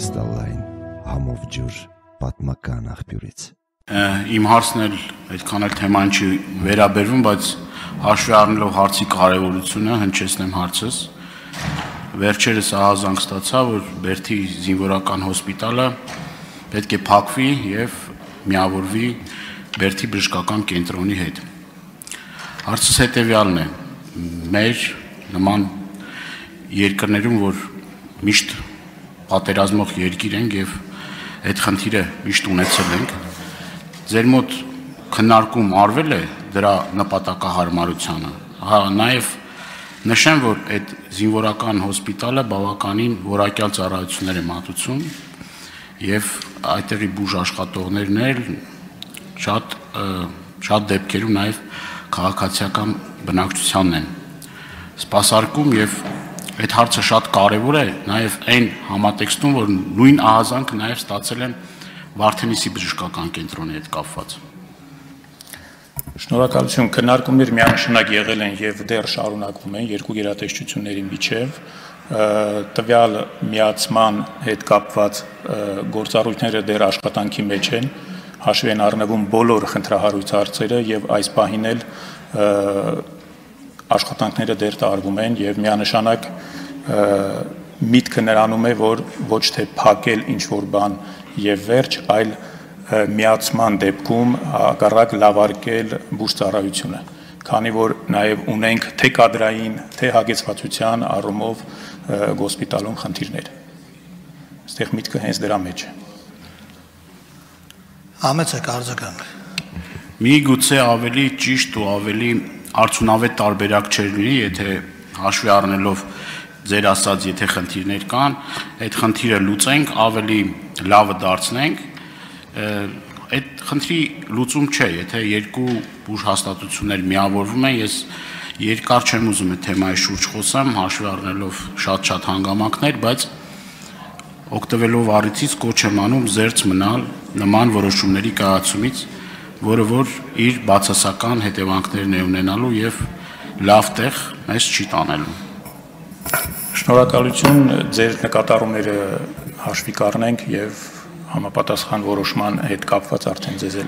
Միսդալային համով ջուր պատմական աղբյուրից։ Իմ հարցն էլ այդքան էլ թեման չի վերաբերվում, բայց հաշվի առնելով հարցի կարևորությունը հնչեցնեմ հարցս։ Վերջերս ահազանգ ստացա, որ Բերդի զինվորական հոսպիտալը պետք է փակվի եւ միավորվի Բերդի բժշկական կենտրոնի հետ։ Հարցս հետեւյալն է. Մեր նման երկրներում, որ միշտ պատերազմող երկիր ենք եւ այդ խնդիրը միշտ ունեցել ենք, ձեր մոտ քննարկում արվել է դրա նպատակահարմարությանը, նաեւ նշեմ, որ այդ զինվորական հոսպիտալը բավականին որակյալ ծառայություններ է մատուցում եւ այդտեղի բուժ աշխատողներն էլ շատ դեպքերում նաեւ քաղաքացիական բնակչությանն են սպասարկում եւ այդ հարցը շատ կարևոր է, նաեւ այն համատեքստում, որ նույն ահազանգը նաեւ ստացել են Վարդենիսի բժշկական կենտրոնի հետ կապված։ Շնորհակալություն, քննարկումներ միանշանակ եղել են եւ դեռ շարունակվում են երկու գերատեսչությունների միջև, տվյալ միացման հետ կապված գործառույթները դեռ աշխատանքի մեջ են, հաշվի են առնվում բոլոր խնդրահարույց հարցերը եւ այս պահին էլ աշխատանքները դեր տարվում են եւ միանշանակ միտքը նրանում է, որ ոչ թե փակել ինչ որ բան եւ վերջ, այլ միացման դեպքում հակառակ լավարկել բուժ ծառայությունը, քանի որ նաեւ ունենք թե կադրային, թե հագեցվածության առումով հոսպիտալում խնդիրներ։ Այստեղ միտքը հենց դրա մեջ է։ Համեցեք արձագանք։ Միգուցե ավելի ճիշտ ու ավելի արդյունավետ տարբերակ չեր լինի, եթե հաշվի առնելով ձեր ասած, եթե խնդիրներ կան, այդ խնդիրը լուծենք, ավելի լավը դարձնենք, այդ խնդրի լուծում չէ, եթե երկու բուժ հաստատություններ միավորվում են, ես երկար չեմ ուզում այդ թեմայի շուրջ խոսեմ, հաշվի առնելով շատ-շատ հանգամանքներ, բայց օգտվելով առիթից կոչ եմ անում զերծ մնալ նման որոշումների կայացումից, որը որ իր բացասական հետևանքներն է ունենալու եւ լավ տեղ մեզ չի տանելու։ Շնորհակալություն, ձեր նկատառումները հաշվի կառնենք եւ համապատասխան որոշման հետ կապված արդեն ձեզ